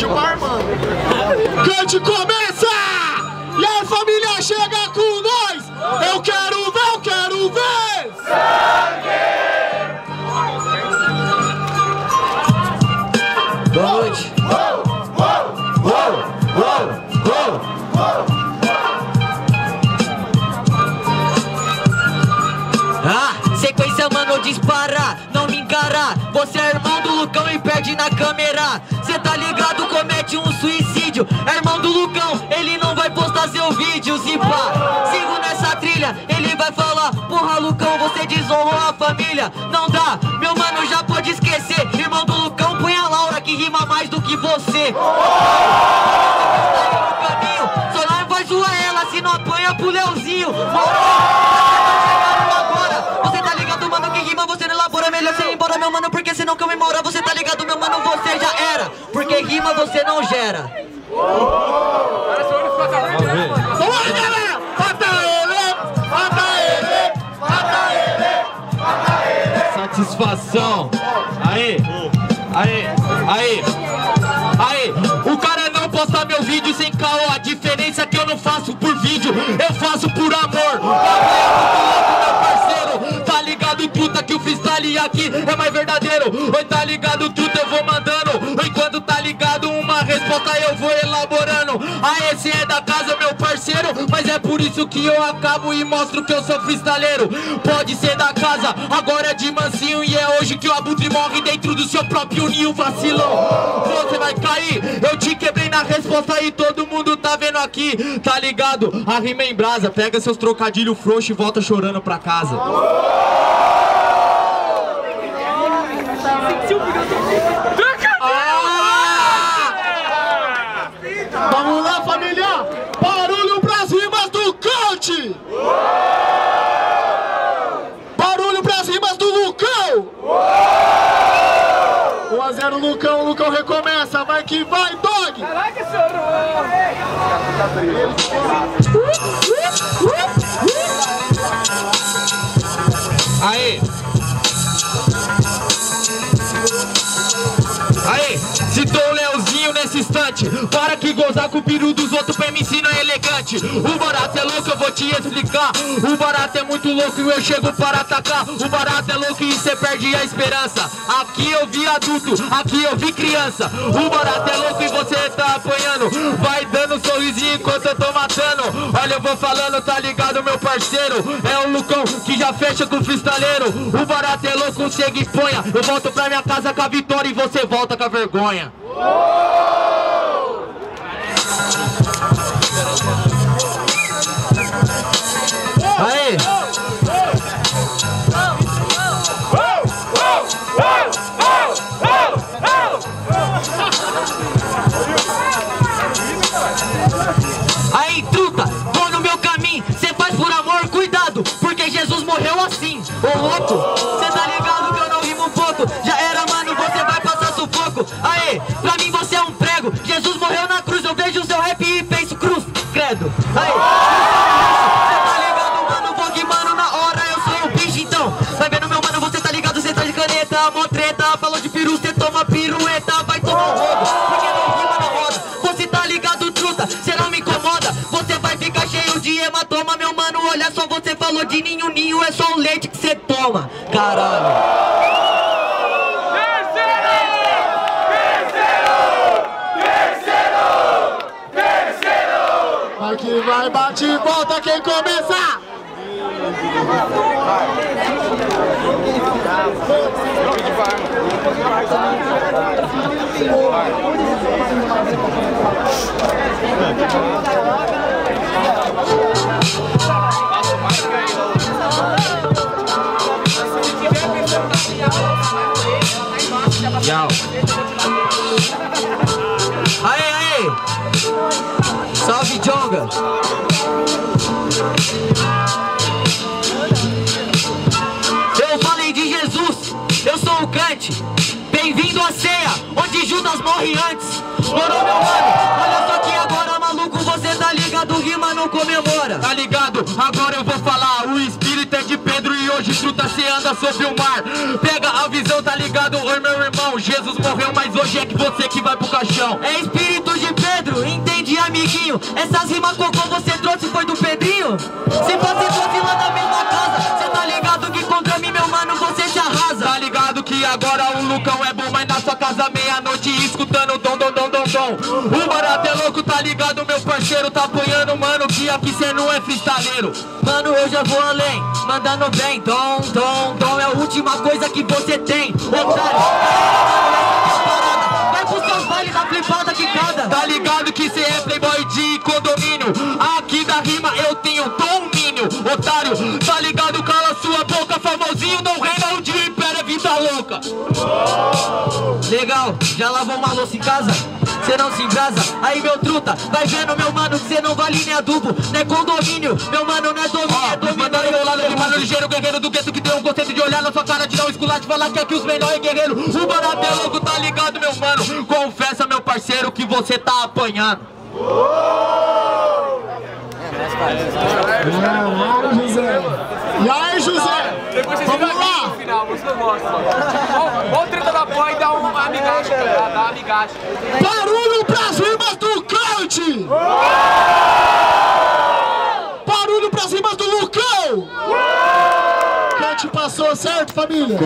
de bar, mano. Kant começa! E a família chega com nós! Eu quero ver, eu quero ver! Sangue! Boa noite! Sequência, mano, dispara, não me encara. Você é irmão do Lucão e perde na câmera. Cê tá ligado, comete um suicídio. É irmão do Lucão, ele não vai postar seu vídeo, zipa. Sigo nessa trilha, ele vai falar: porra, Lucão, você desonrou a família. Não dá, meu mano, já pode esquecer. Irmão do Lucão, põe a Laura, que rima mais do que você. Só não vai zoar ela, se não apanha pro Leãozinho. Meu mano, porque senão comemora, você tá ligado, meu mano, você já era. Porque rima você não gera. Bora, galera! Mata ele! Mata ele! Mata ele! Mata ele! Satisfação! Aí! Aí! Aí! Aí! O cara não posta meu vídeo sem caô. A diferença é que eu não faço por vídeo, eu faço por amor. Puta que o freestyle aqui é mais verdadeiro. Oi, tá ligado, tudo eu vou mandando. Enquanto tá ligado, uma resposta eu vou elaborando. Ah, esse é da casa, meu parceiro. Mas é por isso que eu acabo e mostro que eu sou freestyleiro. Pode ser da casa, agora é de mansinho. E é hoje que o abutre morre dentro do seu próprio ninho, vacilão. Você vai cair, eu te quebrei na resposta e todo mundo tá vendo aqui. Tá ligado, a rima em brasa. Pega seus trocadilhos frouxo e volta chorando pra casa. Vamos lá, família! Barulho pras rimas do Kant! Barulho pras rimas do Lucão! 1 a 0 Lucão, o Lucão recomeça, vai que vai, dog! Caraca, senhor! Aê! Aê, citou o Leozinho nesse instante. Para que gozar com o peru dos outros pra MC não é elegante. O barato é louco, eu vou te explicar. O barato é muito louco e eu chego para atacar. O barato é louco e cê perde a esperança. Aqui eu vi adulto, aqui eu vi criança. O barato é louco e você tá apanhando. Vai dando um sorrisinho enquanto eu tô matando. Olha, eu vou falando, tá ligado, meu parceiro? É o Lucão que já fecha com o freestaleiro. O barato é louco, chega e ponha. Eu volto pra minha casa com a vitória e você volta com a vergonha. Aí. Aí, truta, vou no meu caminho. Cê faz por amor, cuidado, porque Jesus morreu assim. Ô louco, cê tá ligado que eu não rimo pouco. Já era, mano, você vai passar sufoco. Aê, pra mim você é um prego. Jesus morreu na cruz, eu vejo o seu rap e penso cruz, credo. Aê, você tá ligado, mano, vogue, mano, na hora eu sou um bicho, então. Vai vendo, meu mano, você tá ligado, cê tá de caneta, mó treta. Falou de peru, cê toma pirueta, vai tomar um roubo, porque não rima na roda. Você tá ligado, truta, cê não me incomoda. Você vai ficar cheio de hematoma, meu mano, olha só, você falou de ninho, ninho é só o leite que cê toma, caralho. Que vai, bate e volta quem começar! Tchau! Aê, aê! Salve, Jonga! Eu falei de Jesus, eu sou o Kant. Bem-vindo à ceia, onde Judas morre antes. Morou, meu mano? Olha só que agora, maluco, você tá ligado, rima não comemora. Tá ligado? Agora eu vou falar, o espírito é de Pedro e hoje truta ceando. anda sob o mar. Pega a visão, tá ligado? Oi meu irmão, Jesus morreu, mas hoje é que você que vai pro caixão. É espírito de Pedro, entende amiguinho? Essas rimas cocô você trouxe foi do Pedrinho? Se você fosse lá na mesma casa, cê tá ligado que contra mim meu mano você se arrasa. Tá ligado que agora o Lucão é bom, mas na sua casa meia-noite escutando dom, dom, dom, dom, dom. O barato é louco, tá ligado meu parceiro, tá apanhando mano que aqui cê não é freestaleiro. Mano, eu já vou além, mandando bem. Dom, dom, dom é a última coisa que você tem, otário. Vai pro seu baile da flipada que cada. Tá ligado que cê é playboy de condomínio, aqui da rima eu tenho domínio, otário. Tá ligado, cala sua boca, famosinho, não reina o dia, impera vida louca. Legal, já lavou uma louça em casa? Cê não se embrasa, aí meu truta, vai vendo meu mano que cê não vale nem adubo, não é condomínio, meu mano não é domínio, é domínio. Mano, meu lado, ele mano ligeiro, guerreiro do gueto que deu um conceito de olhar na sua cara, te dar um esculacho, falar que aqui os melhores é guerreiro. O barato é louco, tá ligado meu mano, confessa meu parceiro que você tá apanhando. E aí José, vamos lá! Olha o treta da pó e dá uma amigacha, dá amigacha. Barulho pras rimas do Kant! Barulho pras rimas do Lucão! Kant passou, certo família?